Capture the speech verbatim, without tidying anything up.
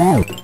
Oh!